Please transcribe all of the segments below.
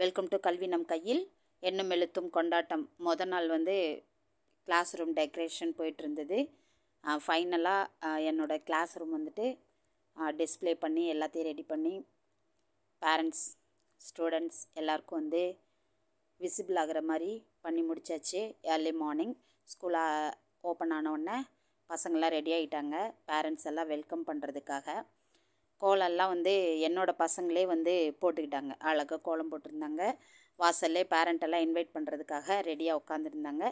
Welcome to கல்வி நம் கையில் எண்ணும் எழுத்தும் கொண்டாட்டம். முதல் நாள் வந்து கிளாஸ் ரூம் டெக்கரேஷன் போயிட்டுருந்தது. ஃபைனலாக என்னோடய கிளாஸ் ரூம் வந்துட்டு டிஸ்பிளே பண்ணி எல்லாத்தையும் ரெடி பண்ணி பேரண்ட்ஸ் ஸ்டூடெண்ட்ஸ் எல்லாருக்கும் வந்து விசிபிள் ஆகிற மாதிரி பண்ணி முடித்தாச்சு. ஏர்லி மார்னிங் ஸ்கூலாக ஓப்பன் ஆனவுடனே பசங்களாம் ரெடி ஆகிட்டாங்க பேரண்ட்ஸ் எல்லாம் வெல்கம் பண்ணுறதுக்காக. கோலம்லாம் வந்து என்னோடய பசங்களே வந்து போட்டுக்கிட்டாங்க, அழகாக கோலம் போட்டிருந்தாங்க. வாசல்லே பேரண்ட்டெல்லாம் இன்வைட் பண்ணுறதுக்காக ரெடியாக உட்காந்துருந்தாங்க.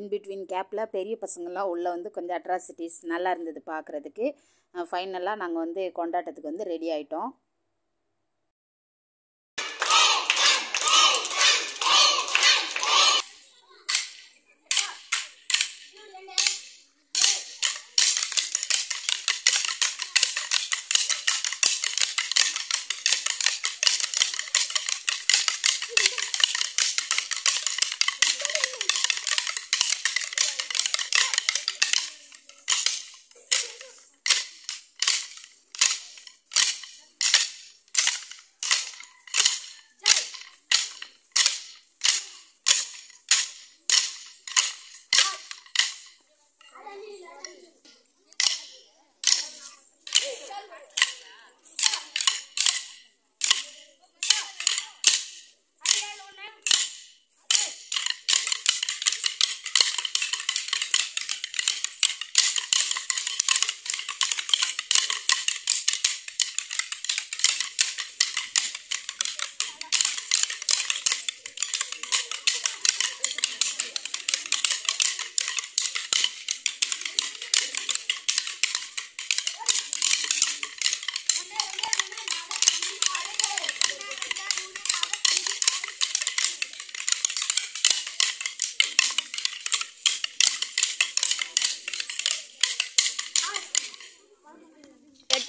இன்பிட்வீன் கேப்பில் பெரிய பசங்கள்லாம் உள்ளே வந்து கொஞ்சம் அட்ராசிட்டிஸ் நல்லா இருந்தது பார்க்குறதுக்கு. ஃபைனலாக நாங்கள் வந்து கொண்டாட்டத்துக்கு வந்து ரெடி ஆகிட்டோம்.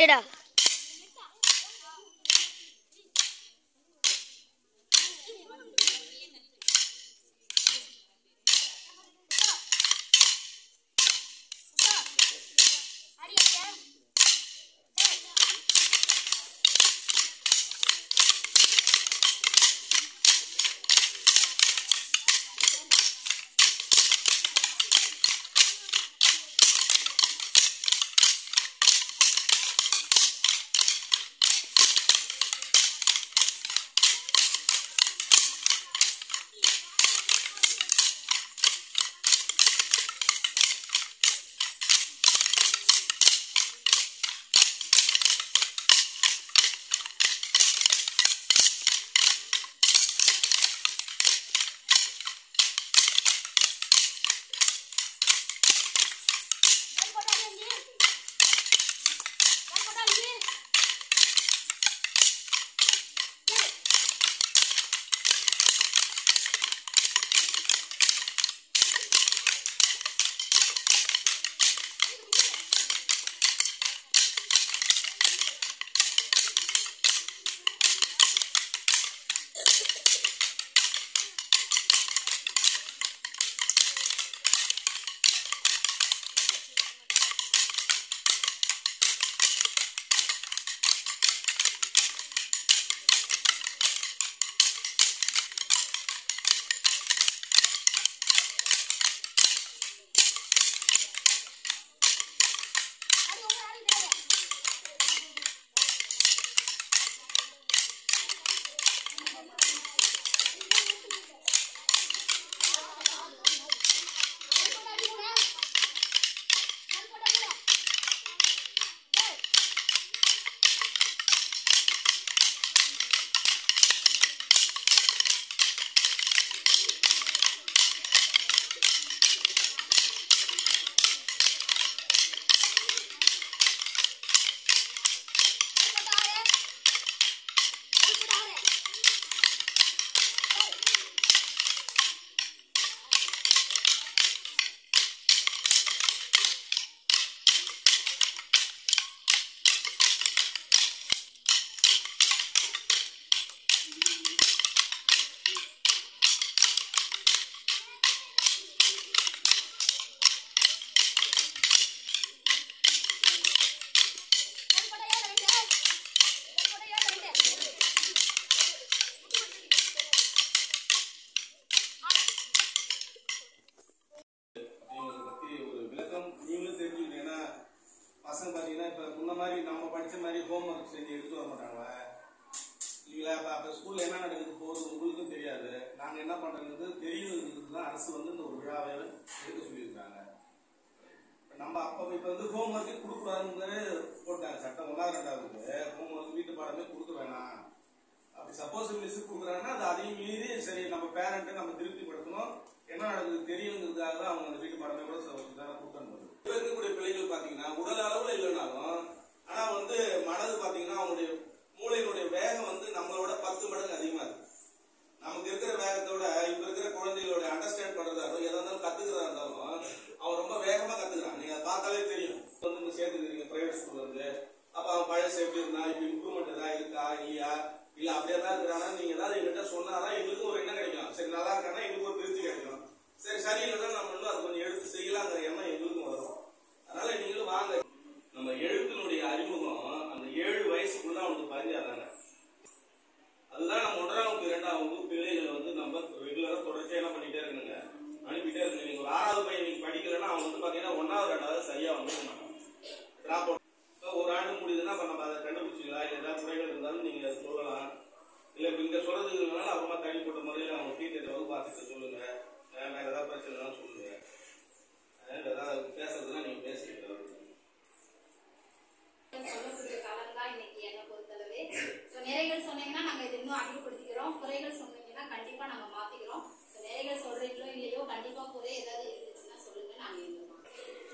Get up. அந்த ஸ்கூல்ல என்ன நடக்குது போகுது உங்களுக்கும் தெரியாது. நாங்க என்ன பண்றோம்னு தெரியுதுதான் அரசு வந்து இந்த ஒரு விழாவை எடுக்க சொல்லியிருக்காங்க. நம்ம அப்ப இப்ப வந்து ஹோம் ஒர்க் கொடுக்கூடாதுன்னு போட்டாங்க சட்டம். ஒன்றாவது ரெண்டாவது ஹோம் ஒர்க் வீட்டு பாடமே கொடுக்க வேணாம். அப்படி சப்போஸ் மிஸ் கொடுக்குறாங்கன்னா அது அதையும் மீறி சரி நம்ம பேரண்ட் நம்ம திருப்திப்படுத்தணும் என்ன நடக்குது தெரியுங்கிறதுக்காக தான் அவங்க அந்த வீட்டு பாடமே கூட கொடுக்கணும். இப்ப இருக்கக்கூடிய பிள்ளைகள் பாத்தீங்கன்னா உடல் அளவுல இல்லைனாலும் ஆனா வந்து மனது பாத்தீங்கன்னா அவங்களுடைய மூளையினுடைய வேகம் வந்து நம்மளோட 10 மடங்கு அதிகமா இருக்கு. நமக்கு இருக்கிற வேகத்தோட இப்ப இருக்கிற குழந்தைகளோட அண்டர்ஸ்டாண்ட் பண்றதா இருந்தாலும் எதா இருந்தாலும் கத்துக்கிறதா இருந்தாலும் அவன் ரொம்ப வேகமா கத்துக்கிறான். நீங்க பார்த்தாலே தெரியும். வந்து சேர்த்துக்கிறீங்க பிரைவேட் ஸ்கூல்ல இருந்து அப்ப அவன் பழசு எப்படி இருந்தா இப்ப இம்ப்ரூவ்மெண்ட் ஏதாவது இருக்கா இல்லையா இல்ல அப்படியே தான் இருக்கிறானா நீங்க ஏதாவது எங்கிட்ட சொன்னாதான் எங்களுக்கு ஒரு எண்ணம் கிடைக்கும். சரி நல்லா இருக்கானா எங்களுக்கு ஒரு திருப்தி கிடைக்கும். சரி சரியில்லைன்னா நம்ம இன்னும் அது கொஞ்சம் எடுத்து செய்யலாங்கிற எண்ணம் எங்களுக்கும் வரும். அதனால நீங்களும் வாங்க. நம்ம எழுத்தினுடைய அறிமுகம் அந்த 7 வயசுக்குள்ள அவனுக்கு பதிஞ்சாதாங்க. அதுதான் நம்ம 1ஆம் வகுப்பு 2ஆம் வகுப்பு பிள்ளைகளை வந்து நம்ம ரெகுலரா தொடர்ச்சியா என்ன பண்ணிட்டே இருக்கணுங்க, அனுப்பிட்டே இருக்கணும். நீங்க 6ஆவது பையன் நீங்க படிக்கலன்னா அவன் வந்து பாத்தீங்கன்னா 1ஆவது 2ஆவது சரியா வந்து டிராப் அவுட். இப்போ 1 ஆண்டு முடியுதுன்னா அப்ப நம்ம அதை கண்டுபிடிச்சிங்களா இல்ல ஏதாவது குறைகள் இருந்தாலும் நீங்க சொல்லலாம். இல்ல இப்ப இங்க சொல்றதுனால அப்புறமா தனிப்பட்ட முறையில அவங்க டீச்சர் வந்து பார்த்துட்டு சொல்லுங்க. வேற ஏதாவது பிரச்சனைலாம் சொல்லுங்க. ஏதாவது பேசுறதுன்னா நீங்க பேசிக்கிட்டு சொல்லக்கூடிய காலம் தான் இன்னைக்கு. என்ன பொறுத்தளவு நிறைகள் சொன்னீங்கன்னா நாங்க இது இன்னும் அறிவுப்படுத்திக்கிறோம். குறைகள் சொன்னீங்கன்னா கண்டிப்பா நாங்க மாத்திக்கிறோம். நிறைகள் சொல்றீங்களோ இல்லையோ கண்டிப்பா குறை ஏதாவது இருந்துச்சுன்னா சொல்லுங்க. நாங்க இருந்தோம்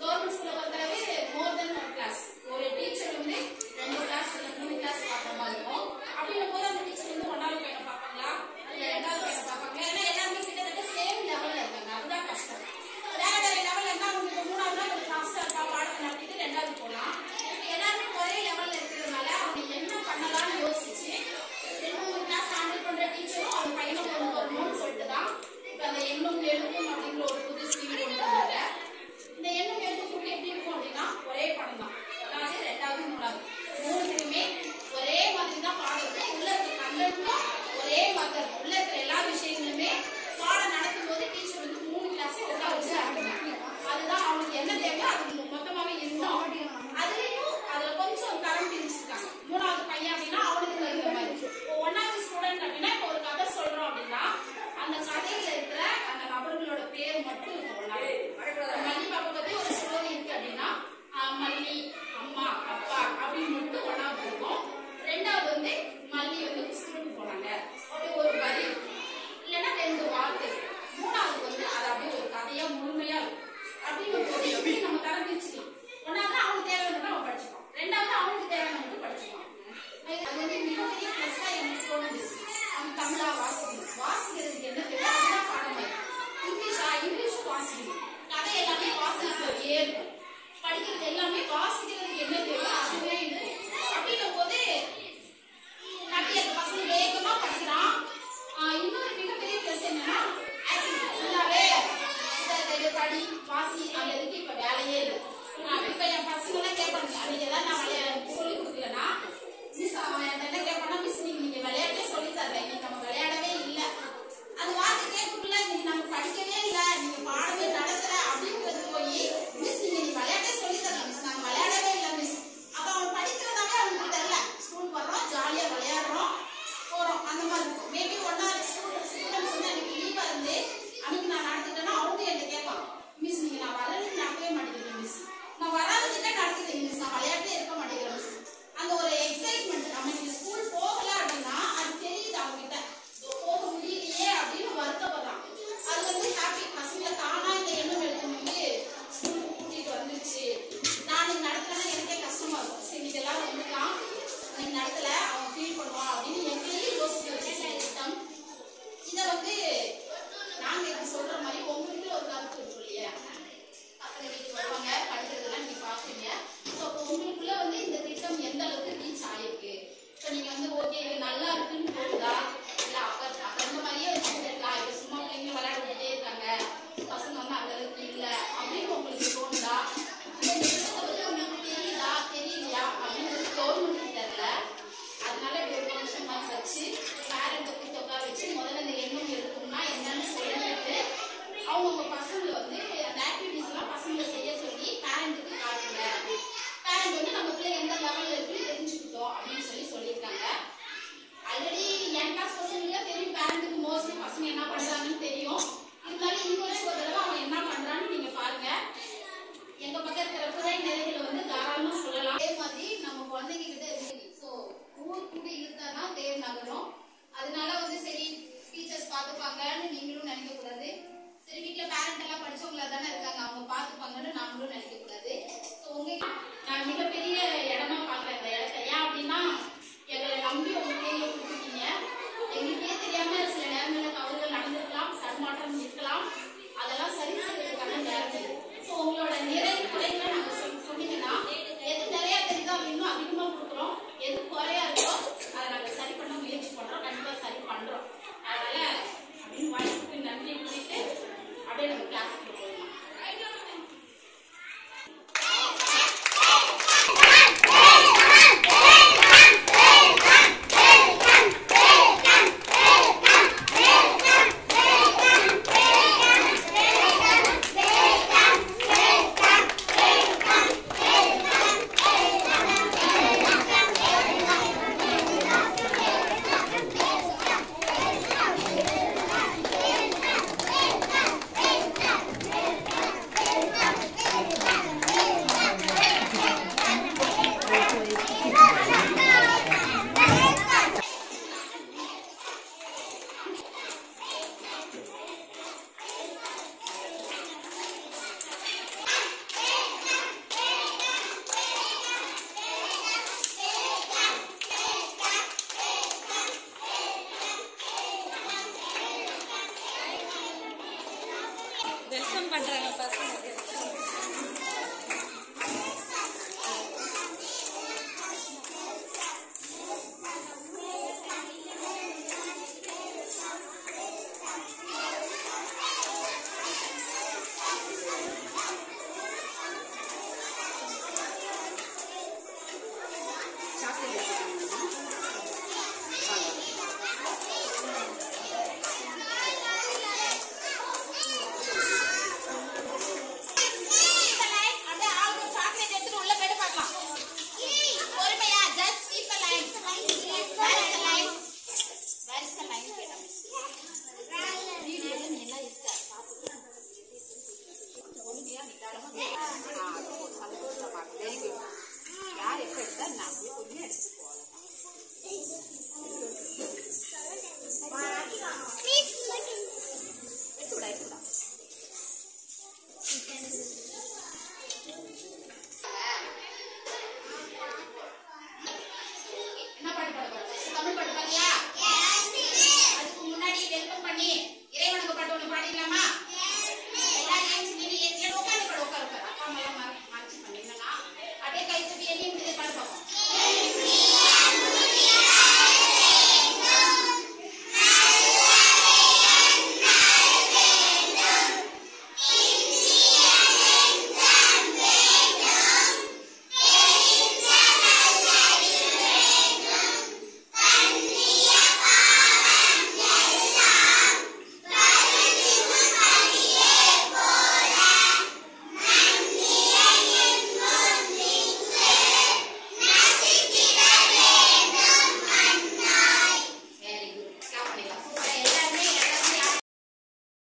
கவர்மெண்ட் ஸ்கூல்ல பொறுத்தளவு மோர் தென் 1 கிளாஸ் ஒரு டீச்சர் வந்து 2 கிளாஸ் 3 கிளாஸ் பார்க்குற மாதிரி இருக்கும். அப்படின்னும் போது அந்த டீச்சர் வந்து 1ஆவது பையனை பார்ப்பாங்களா இல்ல 2ஆவது பையனை பார்ப்பாங்க. ஏன்னா எல்லாருமே கிட்டத்தட்ட சேம் லெவல்ல இருக்காங்க. அதுதான் கஷ்டம். வேற லெவல்ல இருந்தா உங்களுக்கு 3ஆவது கொஞ்சம் ஃபாஸ்டா இருக்கா பாடம் நடத்திட்டு 2ஆவது போலாம். எல்லாருமே ஒரே லெவல்ல இருக்கிறதுனால அவங்க என்ன பண்ணலாம்னு யோசிச்சு 2-3 கிளாஸ் ஹேண்டில் பண்ற டீச்சரும் அவங்க பையனை கொண்டு வரணும்னு சொல்லிட்டு தான் இப்ப அந்த எண்ணும் எழுத்தும் அப்படிங்கிற ஒரு புது ஸ்கீம் கொண்டு வந்தாங்க. இந்த எண்ணும் எழுத்துக்குள்ள எப்படி இருக்கும் அப்படின்னா ஒரே படம் தான். அதாவது 2ஆவது 3ஆவது 3க்குமே ஒரே மாதிரி தான் பாடம் இருக்கும். உள்ள பண்ணுறாங்க பசங்க.